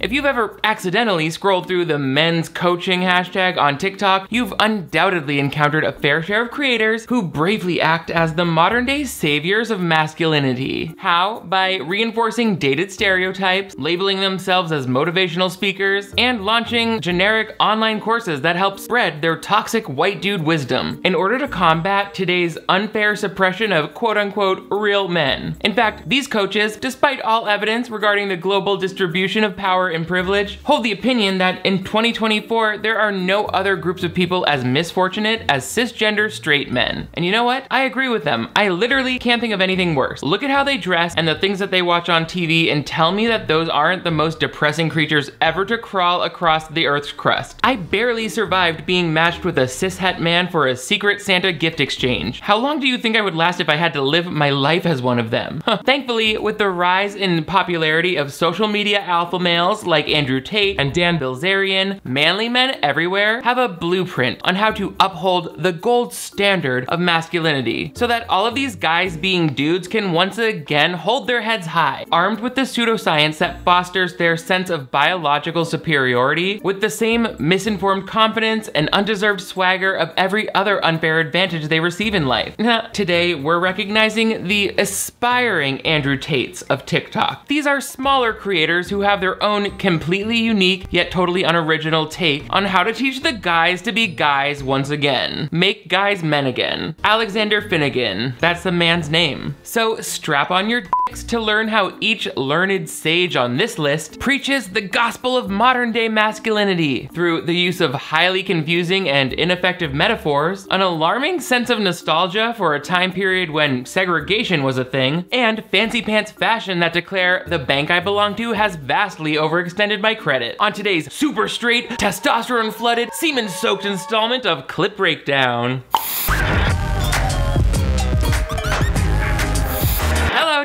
If you've ever accidentally scrolled through the men's coaching hashtag on TikTok, you've undoubtedly encountered a fair share of creators who bravely act as the modern-day saviors of masculinity. How? By reinforcing dated stereotypes, labeling themselves as motivational speakers, and launching generic online courses that help spread their toxic white dude wisdom in order to combat today's unfair suppression of quote-unquote real men. In fact, these coaches, despite all evidence regarding the global distribution of power and privilege, hold the opinion that in 2024 there are no other groups of people as misfortunate as cisgender straight men. And you know what? I agree with them. I literally can't think of anything worse. Look at how they dress and the things that they watch on TV and tell me that those aren't the most depressing creatures ever to crawl across the earth's crust. I barely survived being matched with a cishet man for a secret Santa gift exchange. How long do you think I would last if I had to live my life as one of them? Thankfully, with the rise in popularity of social media alpha males like Andrew Tate and Dan Bilzerian, manly men everywhere have a blueprint on how to uphold the gold standard of masculinity so that all of these guys being dudes can once again hold their heads high, armed with the pseudoscience that fosters their sense of biological superiority with the same misinformed confidence and undeserved swagger of every other unfair advantage they receive in life. Today, we're recognizing the aspiring Andrew Tates of TikTok. These are smaller creators who have their own completely unique yet totally unoriginal take on how to teach the guys to be guys once again. Make guys men again. Alexander Finnegan, that's the man's name. So strap on your dicks to learn how each learned sage on this list preaches the gospel of modern day masculinity through the use of highly confusing and ineffective metaphors, an alarming sense of nostalgia for a time period when segregation was a thing, and fancy pants fashion that declare the bank I belong to has vastly overextended my credit. On today's super straight, testosterone flooded, semen soaked installment of Clip Breakdown.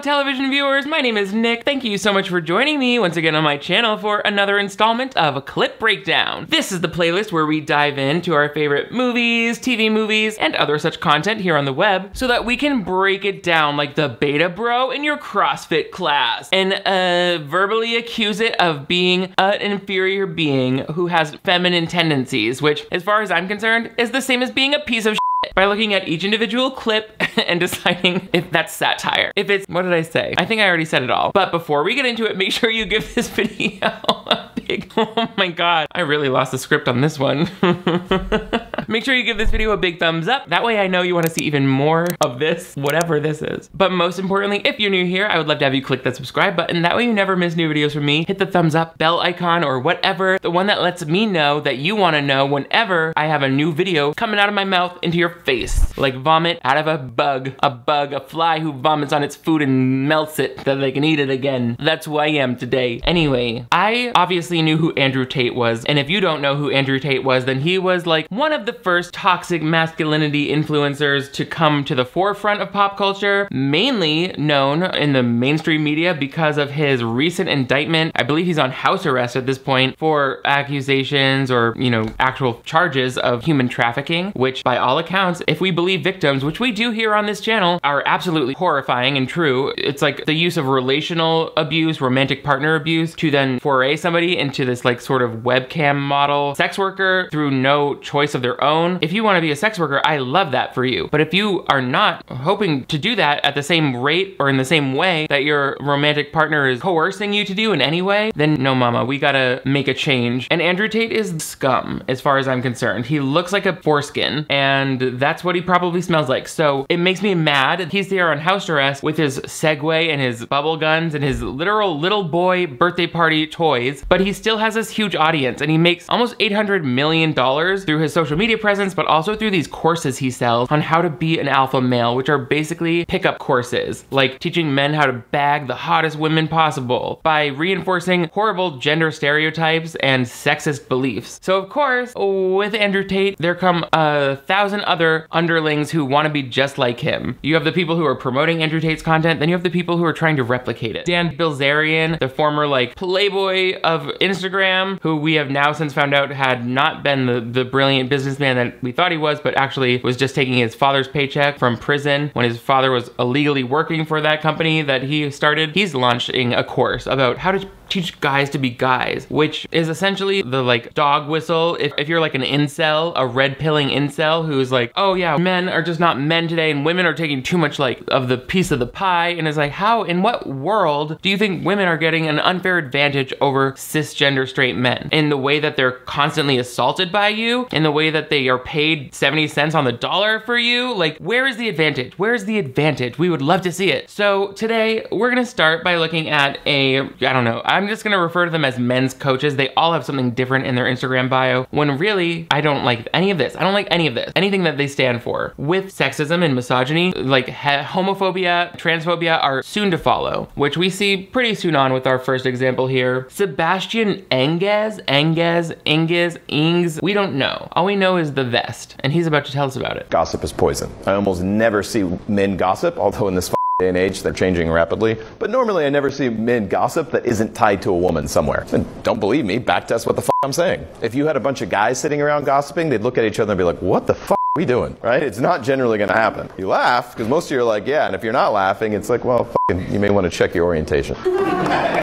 Television viewers, my name is Nick. Thank you so much for joining me once again on my channel for another installment of Clip Breakdown. This is the playlist where we dive into our favorite movies, TV movies, and other such content here on the web so that we can break it down like the beta bro in your CrossFit class and verbally accuse it of being an inferior being who has feminine tendencies, which, as far as I'm concerned, is the same as being a piece of shit. By looking at each individual clip and deciding if that's satire. If it's, what did I say? I think I already said it all. But before we get into it, make sure you give this video a big, oh my God, I really lost the script on this one. Make sure you give this video a big thumbs up. That way I know you want to see even more of this, whatever this is. But most importantly, if you're new here, I would love to have you click that subscribe button. That way you never miss new videos from me. Hit the thumbs up, bell icon, or whatever. The one that lets me know that you want to know whenever I have a new video coming out of my mouth into your face. Like vomit out of a fly who vomits on its food and melts it so they can eat it again. That's who I am today. Anyway, I obviously knew who Andrew Tate was. And if you don't know who Andrew Tate was, then he was like one of the first toxic masculinity influencers to come to the forefront of pop culture, mainly known in the mainstream media because of his recent indictment. I believe he's on house arrest at this point for accusations or, you know, actual charges of human trafficking, which by all accounts, if we believe victims, which we do here on this channel, are absolutely horrifying and true. It's like the use of relational abuse, romantic partner abuse, to then foray somebody into this like sort of webcam model sex worker through no choice of their own. If you want to be a sex worker, I love that for you. But if you are not hoping to do that at the same rate or in the same way that your romantic partner is coercing you to do in any way, then no mama, we gotta make a change. And Andrew Tate is scum as far as I'm concerned. He looks like a foreskin and that's what he probably smells like. So it makes me mad. He's there on house arrest with his Segway and his bubble guns and his literal little boy birthday party toys, but he still has this huge audience and he makes almost $800 million through his social media presence, but also through these courses he sells on how to be an alpha male, which are basically pickup courses, like teaching men how to bag the hottest women possible by reinforcing horrible gender stereotypes and sexist beliefs. So of course, with Andrew Tate, there come 1,000 other underlings who want to be just like him. You have the people who are promoting Andrew Tate's content, then you have the people who are trying to replicate it. Dan Bilzerian, the former like playboy of Instagram, who we have now since found out had not been the brilliant businessman that we thought he was, but actually was just taking his father's paycheck from prison when his father was illegally working for that company that he started. He's launching a course about how to teach guys to be guys, which is essentially the like dog whistle. If you're like an incel, a red pilling incel who's like, oh yeah, men are just not men today and women are taking too much like of the piece of the pie, and it's like, how in what world do you think women are getting an unfair advantage over cisgender straight men in the way that they're constantly assaulted by you, in the way that they are paid 70 cents on the dollar for you? Like, where is the advantage? Where is the advantage? We would love to see it. So today we're gonna start by looking at a, I don't know, I'm just gonna refer to them as men's coaches. They all have something different in their Instagram bio, when really I don't like any of this. I don't like any of this, anything that they stand for, with sexism and misogyny, like homophobia, transphobia are soon to follow, which we see pretty soon on with our first example here. Sebastian Enges, we don't know. All we know is the vest, and he's about to tell us about it. Gossip is poison. I almost never see men gossip, although in this day and age, they're changing rapidly. But normally I never see men gossip that isn't tied to a woman somewhere. And don't believe me, back test what the I'm saying. If you had a bunch of guys sitting around gossiping, they'd look at each other and be like, what the are we doing? Right? It's not generally gonna happen. You laugh, because most of you are like, yeah, and if you're not laughing, it's like, well, you may want to check your orientation.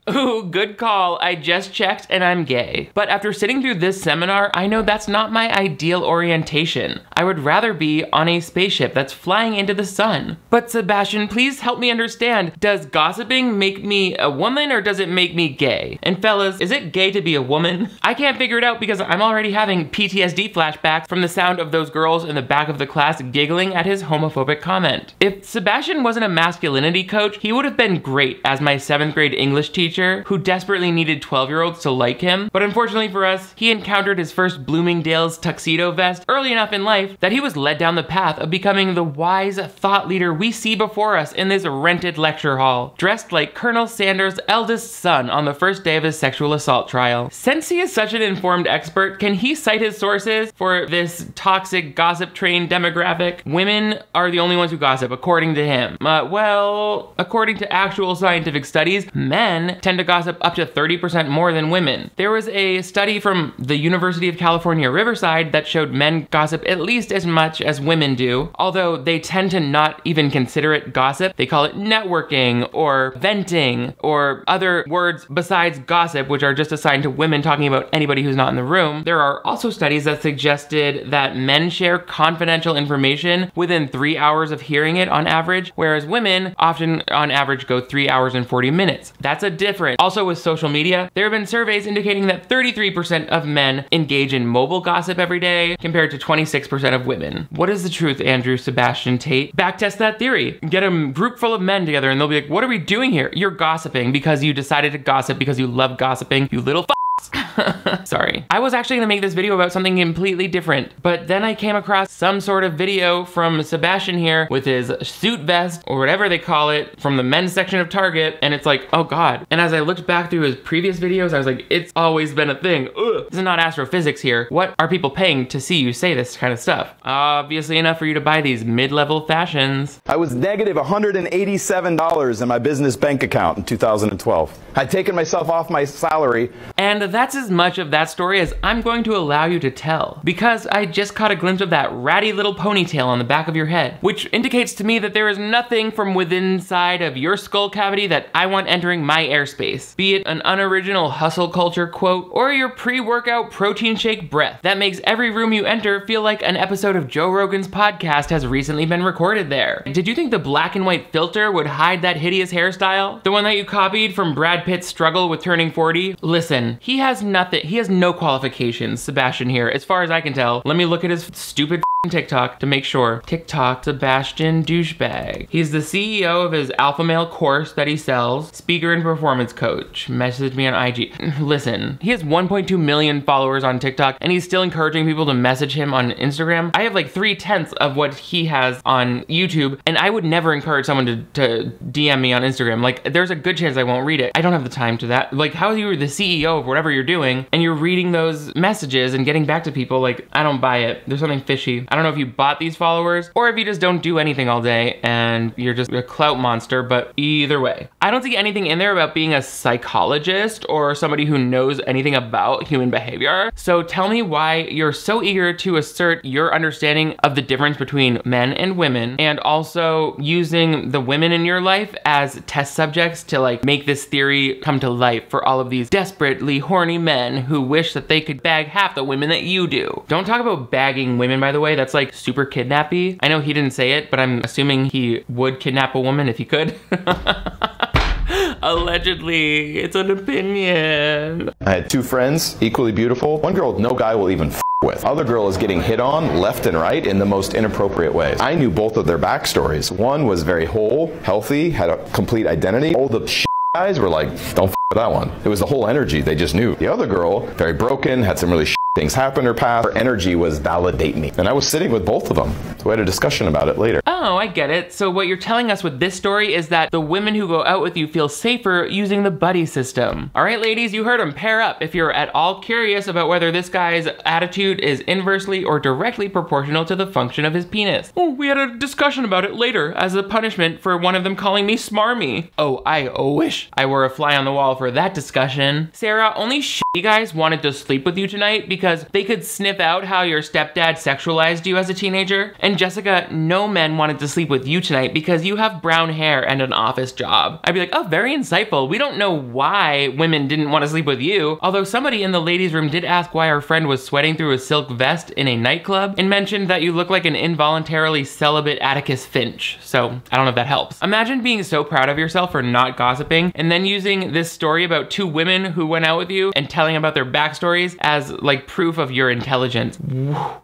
Ooh, good call. I just checked and I'm gay. But after sitting through this seminar, I know that's not my ideal orientation. I would rather be on a spaceship that's flying into the sun. But Sebastian, please help me understand. Does gossiping make me a woman or does it make me gay? And fellas, is it gay to be a woman? I can't figure it out because I'm already having PTSD flashbacks from the sound of those girls in the back of the class giggling at his homophobic comment. If Sebastian wasn't a masculinity coach, he would have been great as my 7th grade English teacher who desperately needed 12-year-olds to like him, but unfortunately for us, he encountered his first Bloomingdale's tuxedo vest early enough in life that he was led down the path of becoming the wise thought leader we see before us in this rented lecture hall, dressed like Colonel Sanders' eldest son on the first day of his sexual assault trial. Since he is such an informed expert, can he cite his sources for this toxic gossip train demographic? Women are the only ones who gossip, according to him. Well, according to actual scientific studies, men tend to gossip up to 30% more than women. There was a study from the University of California, Riverside that showed men gossip at least as much as women do, although they tend to not even consider it gossip. They call it networking or venting or other words besides gossip, which are just assigned to women talking about anybody who's not in the room. There are also studies that suggested that men share confidential information within 3 hours of hearing it on average, whereas women often on average go 3 hours and 40 minutes. That's a difference. Also with social media, there have been surveys indicating that 33% of men engage in mobile gossip every day compared to 26% of women. What is the truth, Andrew Sebastian Tate? Backtest that theory. Get a group full of men together and they'll be like, what are we doing here? You're gossiping because you decided to gossip because you love gossiping, you little Sorry. I was actually gonna make this video about something completely different, but then I came across some sort of video from Sebastian here with his suit vest or whatever they call it from the men's section of Target, and it's like, oh God. And as I looked back through his previous videos, I was like, it's always been a thing. Ugh. This is not astrophysics here. What are people paying to see you say this kind of stuff? Obviously enough for you to buy these mid-level fashions. I was negative $187 in my business bank account in 2012. I'd taken myself off my salary. And that's as much of that story as I'm going to allow you to tell, because I just caught a glimpse of that ratty little ponytail on the back of your head, which indicates to me that there is nothing from within inside of your skull cavity that I want entering my airspace, be it an unoriginal hustle culture quote or your pre-workout protein shake breath that makes every room you enter feel like an episode of Joe Rogan's podcast has recently been recorded there. Did you think the black and white filter would hide that hideous hairstyle? The one that you copied from Brad Pitt's struggle with turning 40? Listen, he has nothing. He has no qualifications, Sebastian here, as far as I can tell. Let me look at his stupid TikTok to make sure. TikTok, Sebastian douchebag. He's the CEO of his alpha male course that he sells, speaker and performance coach. Message me on IG. Listen, he has 1.2 million followers on TikTok and he's still encouraging people to message him on Instagram. I have like 3/10 of what he has on YouTube, and I would never encourage someone to DM me on Instagram. Like, there's a good chance I won't read it. I don't have the time to that. Like, how are you the CEO of whatever you're doing? doing, and you're reading those messages and getting back to people like, I don't buy it. There's something fishy. I don't know if you bought these followers or if you just don't do anything all day and you're just a clout monster, but either way. I don't see anything in there about being a psychologist or somebody who knows anything about human behavior. So tell me why you're so eager to assert your understanding of the difference between men and women, and also using the women in your life as test subjects to like make this theory come to life for all of these desperately horny men who wish that they could bag half the women that you do. Don't talk about bagging women, by the way. That's like super kidnappy. I know he didn't say it, but I'm assuming he would kidnap a woman if he could. Allegedly, it's an opinion. I had two friends, equally beautiful. One girl no guy will even f with. Other girl is getting hit on left and right in the most inappropriate ways. I knew both of their backstories. One was very whole, healthy, had a complete identity. All the shit guys were like, don't f with that one. It was the whole energy, they just knew. The other girl, very broken, had some really shit things happen in her path. Her energy was validate me. And I was sitting with both of them. So we had a discussion about it later. Oh, I get it. So what you're telling us with this story is that the women who go out with you feel safer using the buddy system. All right, ladies, you heard them. Pair up if you're at all curious about whether this guy's attitude is inversely or directly proportional to the function of his penis. Oh, we had a discussion about it later as a punishment for one of them calling me smarmy. Oh, I wish I were a fly on the wall for that discussion. Sarah, only shitty guys wanted to sleep with you tonight because they could sniff out how your stepdad sexualized you as a teenager. And Jessica, no men wanted to sleep with you tonight because you have brown hair and an office job. I'd be like, oh, very insightful. We don't know why women didn't want to sleep with you. Although somebody in the ladies' room did ask why our friend was sweating through a silk vest in a nightclub and mentioned that you look like an involuntarily celibate Atticus Finch. So I don't know if that helps. Imagine being so proud of yourself for not gossiping and then using this story about two women who went out with you and telling about their backstories as like proof of your intelligence.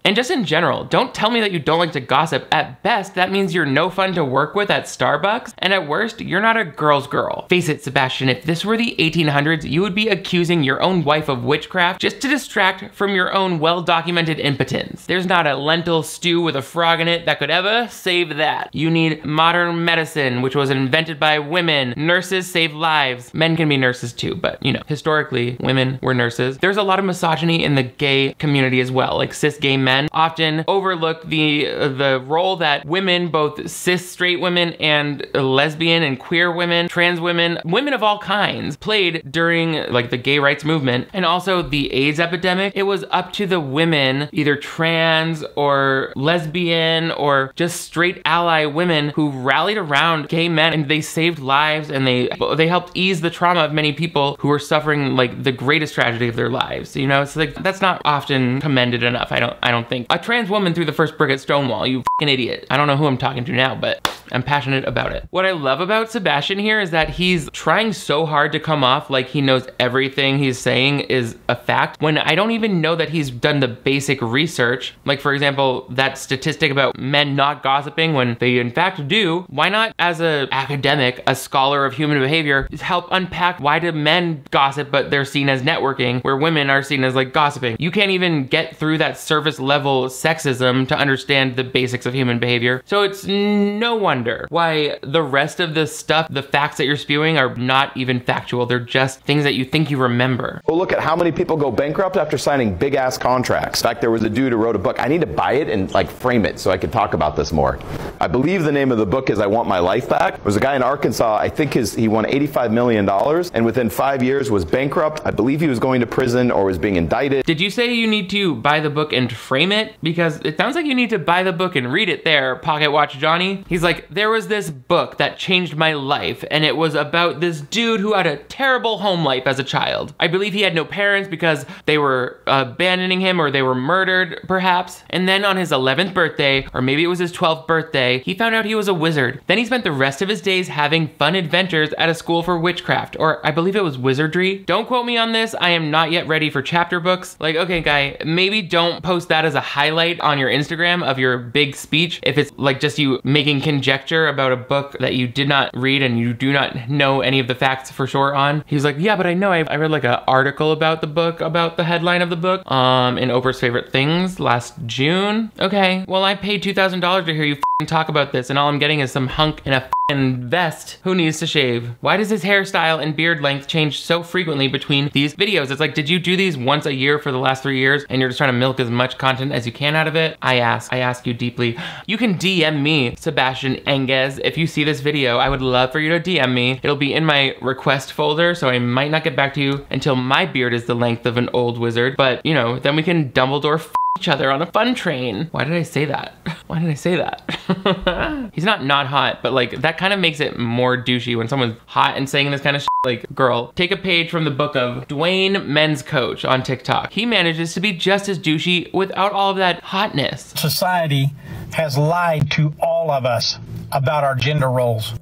And just in general, don't tell me that you don't like to gossip. At best, that means you're no fun to work with at Starbucks, and at worst, you're not a girl's girl. Face it, Sebastian, if this were the 1800s, you would be accusing your own wife of witchcraft just to distract from your own well-documented impotence. There's not a lentil stew with a frog in it that could ever save that. You need modern medicine, which was invented by women. Nurses save lives. Men can be nurses too, but you know, historically, women were nurses. There's a lot of misogyny in the gay community as well. Like cis gay men often overlook the role that women, both cis straight women and lesbian and queer women, trans women, women of all kinds, played during like the gay rights movement and also the AIDS epidemic. It was up to the women, either trans or lesbian or just straight ally women, who rallied around gay men, and they saved lives, and they helped ease the trauma of many people who were suffering like the greatest tragedy of their lives. You know, it's like, that's not often commended enough. I don't think. A trans woman threw the first brick at Stonewall, you fucking idiot. I don't know who I'm talking to now, but I'm passionate about it. What I love about Sebastian here is that he's trying so hard to come off like he knows everything he's saying is a fact, when I don't even know that he's done the basic research. Like, for example, that statistic about men not gossiping when they in fact do. Why not, as an academic, a scholar of human behavior, help unpack why do men gossip but they're seen as networking, where women are seen as like gossiping? You can't even get through that surface level sexism to understand the basics of human behavior. So it's no one why the rest of the stuff, the facts that you're spewing, are not even factual. They're just things that you think you remember. Well, look at how many people go bankrupt after signing big ass contracts. In fact, there was a dude who wrote a book. I need to buy it and like frame it so I could talk about this more. I believe the name of the book is I Want My Life Back. There was a guy in Arkansas, I think he won $85 million and within 5 years was bankrupt. I believe he was going to prison or was being indicted. Did you say you need to buy the book and frame it? Because it sounds like you need to buy the book and read it there, Pocket Watch Johnny. He's like, there was this book that changed my life, and it was about this dude who had a terrible home life as a child. I believe he had no parents because they were abandoning him, or they were murdered, perhaps. And then on his 11th birthday, or maybe it was his 12th birthday, he found out he was a wizard. Then he spent the rest of his days having fun adventures at a school for witchcraft, or I believe it was wizardry. Don't quote me on this. I am not yet ready for chapter books. Like, okay, guy, maybe don't post that as a highlight on your Instagram of your big speech if it's like just you making conjectures about a book that you did not read and you do not know any of the facts for sure on. He was like, yeah, but I know I read like an article about the book, about the headline of the book, in Oprah's Favorite Things last June. Okay, well, I paid $2,000 to hear you talk about this, and all I'm getting is some hunk in a and vest, who needs to shave? Why does his hairstyle and beard length change so frequently between these videos? It's like, did you do these once a year for the last 3 years and you're just trying to milk as much content as you can out of it? I ask you deeply. You can DM me, Sebastian Enges, if you see this video. I would love for you to DM me. It'll be in my request folder, so I might not get back to you until my beard is the length of an old wizard, but you know, then we can Dumbledore each other on a fun train. Why did I say that? Why did I say that? He's not hot, but like that kind of makes it more douchey when someone's hot and saying this kind of shit. Like, girl, take a page from the book of Dwayne, men's coach on TikTok. He manages to be just as douchey without all of that hotness. Society has lied to all of us about our gender roles.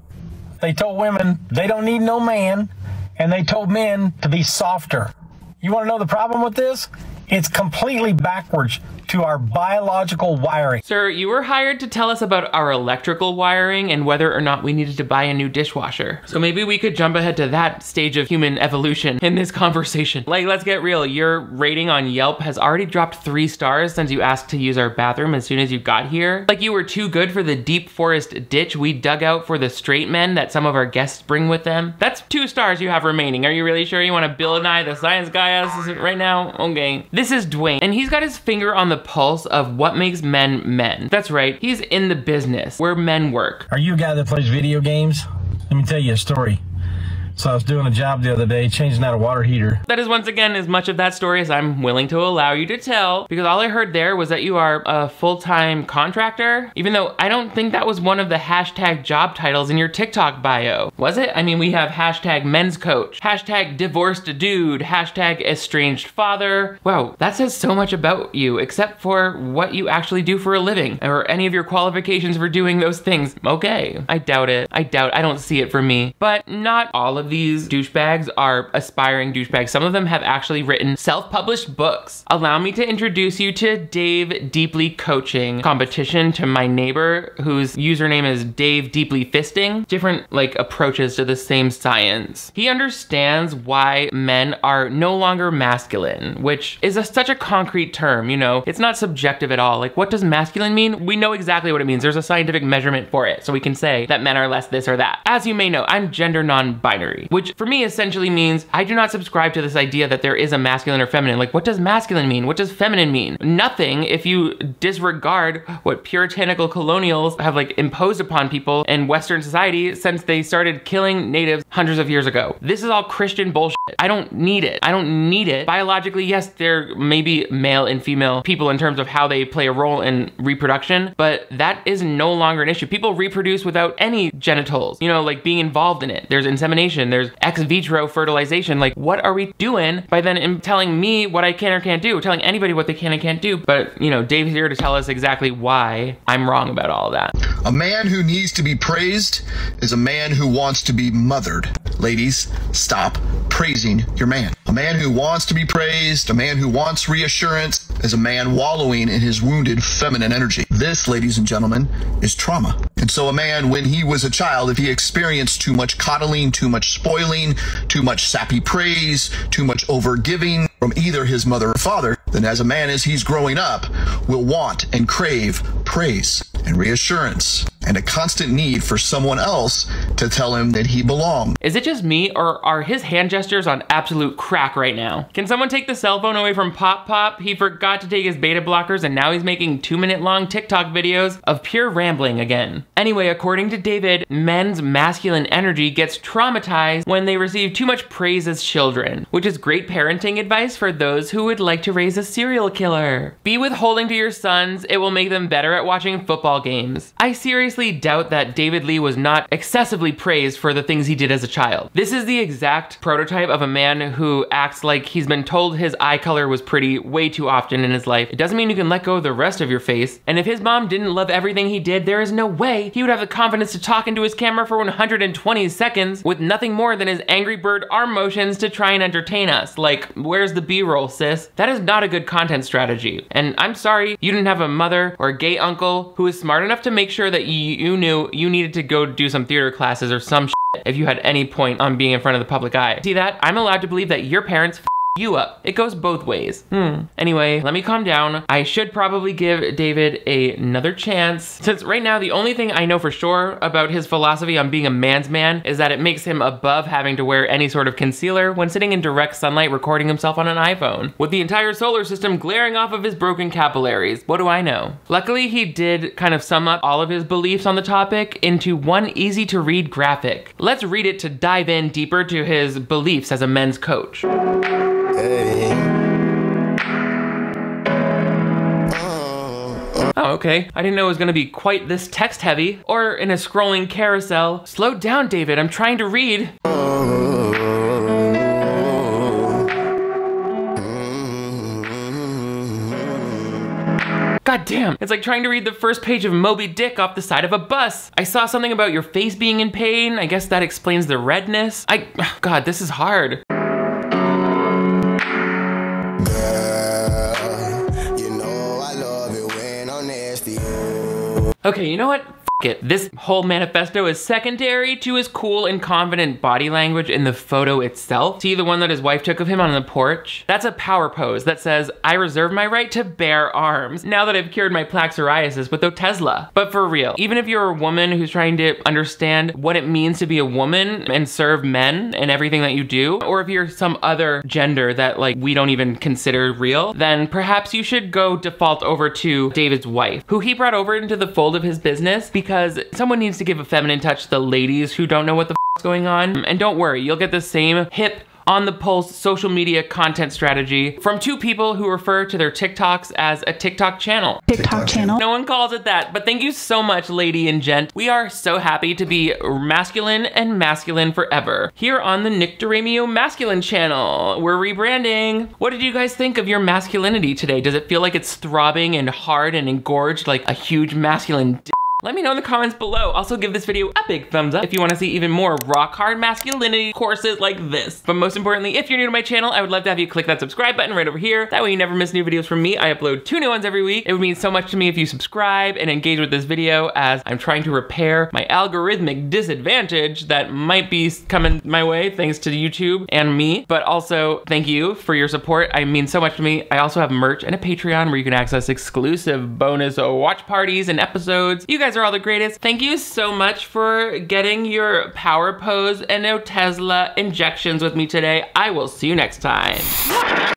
They told women they don't need no man, and they told men to be softer. You want to know the problem with this? It's completely backwards to our biological wiring. Sir, you were hired to tell us about our electrical wiring and whether or not we needed to buy a new dishwasher. So maybe we could jump ahead to that stage of human evolution in this conversation. Like, let's get real. Your rating on Yelp has already dropped 3 stars since you asked to use our bathroom as soon as you got here. Like, you were too good for the deep forest ditch we dug out for the straight men that some of our guests bring with them. That's 2 stars you have remaining. Are you really sure you want to Bill and I, the science guy, us right now? Okay. This is Dwayne, and he's got his finger on the pulse of what makes men men. That's right, he's in the business where men work. Are you a guy that plays video games? Let me tell you a story. So I was doing a job the other day, changing out a water heater. That is once again as much of that story as I'm willing to allow you to tell, because all I heard there was that you are a full-time contractor, even though I don't think that was one of the hashtag job titles in your TikTok bio, was it? I mean, we have hashtag men's coach, hashtag divorced dude, hashtag estranged father. Wow, that says so much about you, except for what you actually do for a living, or any of your qualifications for doing those things. Okay, I doubt it. I don't see it for me, but not all of these douchebags are aspiring douchebags. Some of them have actually written self-published books. Allow me to introduce you to Dave Deeply Coaching, competition to my neighbor whose username is Dave Deeply Fisting. Different like approaches to the same science. He understands why men are no longer masculine, which is such a concrete term, you know? It's not subjective at all. Like, what does masculine mean? We know exactly what it means. There's a scientific measurement for it, so we can say that men are less this or that. As you may know, I'm gender non-binary, which for me essentially means I do not subscribe to this idea that there is a masculine or feminine. Like, what does masculine mean? What does feminine mean? Nothing if you disregard what puritanical colonials have like imposed upon people in Western society since they started killing natives hundreds of years ago. This is all Christian bullshit. I don't need it. I don't need it. Biologically, yes, there may be male and female people in terms of how they play a role in reproduction, but that is no longer an issue. People reproduce without any genitals, you know, like being involved in it. There's insemination. There's ex vitro fertilization. Like, what are we doing by then telling me what I can or can't do, telling anybody what they can and can't do? But, you know, Dave's here to tell us exactly why I'm wrong about all that. A man who needs to be praised is a man who wants to be mothered. Ladies, stop praising your man. A man who wants to be praised, a man who wants reassurance, is a man wallowing in his wounded feminine energy. This, ladies and gentlemen, is trauma. And so a man, when he was a child, if he experienced too much coddling, too much spoiling, too much sappy praise, too much overgiving from either his mother or father, then as a man, as he's growing up, will want and crave praise and reassurance and a constant need for someone else to tell him that he belongs. Is it just me, or are his hand gestures on absolute crack right now? Can someone take the cell phone away from Pop Pop? He forgot to take his beta blockers and now he's making 2-minute-long TikTok videos of pure rambling again. Anyway, according to David, men's masculine energy gets traumatized when they receive too much praise as children, which is great parenting advice for those who would like to raise a serial killer. Be withholding to your sons, it will make them better at watching football games. I seriously doubt that David Lee was not excessively praised for the things he did as a child. This is the exact prototype of a man who acts like he's been told his eye color was pretty way too often in his life. It doesn't mean you can let go of the rest of your face. And if his mom didn't love everything he did, there is no way he would have the confidence to talk into his camera for 120 seconds with nothing more than his Angry Bird arm motions to try and entertain us. Like, where's the B-roll, sis? That is not a good content strategy. And I'm sorry you didn't have a mother or a gay uncle who is smart enough to make sure that you knew you needed to go do some theater classes or some shit if you had any point on being in front of the public eye. See that? I'm allowed to believe that your parents you up. It goes both ways. Anyway, let me calm down. I should probably give David another chance, since right now the only thing I know for sure about his philosophy on being a man's man is that it makes him above having to wear any sort of concealer when sitting in direct sunlight recording himself on an iPhone, with the entire solar system glaring off of his broken capillaries. What do I know? Luckily, he did kind of sum up all of his beliefs on the topic into one easy to read graphic. Let's read it to dive in deeper to his beliefs as a men's coach. Oh, okay. I didn't know it was gonna be quite this text heavy or in a scrolling carousel. Slow down, David. I'm trying to read. God damn, it's like trying to read the first page of Moby Dick off the side of a bus. I saw something about your face being in pain. I guess that explains the redness. God, this is hard. Okay, you know what? F it. This whole manifesto is secondary to his cool and confident body language in the photo itself. See the one that his wife took of him on the porch? That's a power pose that says, I reserve my right to bare arms now that I've cured my plaque psoriasis with Otesla. But for real, even if you're a woman who's trying to understand what it means to be a woman and serve men in everything that you do, or if you're some other gender that like we don't even consider real, then perhaps you should go default over to David's wife, who he brought over into the fold of his business because someone needs to give a feminine touch to the ladies who don't know what the f is going on. And don't worry, you'll get the same hip, on the pulse social media content strategy from two people who refer to their TikToks as a TikTok channel. TikTok channel. No one calls it that, but thank you so much, lady and gent. We are so happy to be masculine and masculine forever here on the Nick DiRamio Masculine Channel. We're rebranding. What did you guys think of your masculinity today? Does it feel like it's throbbing and hard and engorged like a huge masculine dick? Let me know in the comments below. Also give this video a big thumbs up if you want to see even more rock hard masculinity courses like this. But most importantly, if you're new to my channel, I would love to have you click that subscribe button right over here. That way you never miss new videos from me. I upload 2 new ones every week. It would mean so much to me if you subscribe and engage with this video as I'm trying to repair my algorithmic disadvantage that might be coming my way thanks to YouTube and me. But also thank you for your support. It means so much to me. I also have merch and a Patreon where you can access exclusive bonus watch parties and episodes. You guys are all the greatest. Thank you so much for getting your power pose and Otesla injections with me today. I will see you next time.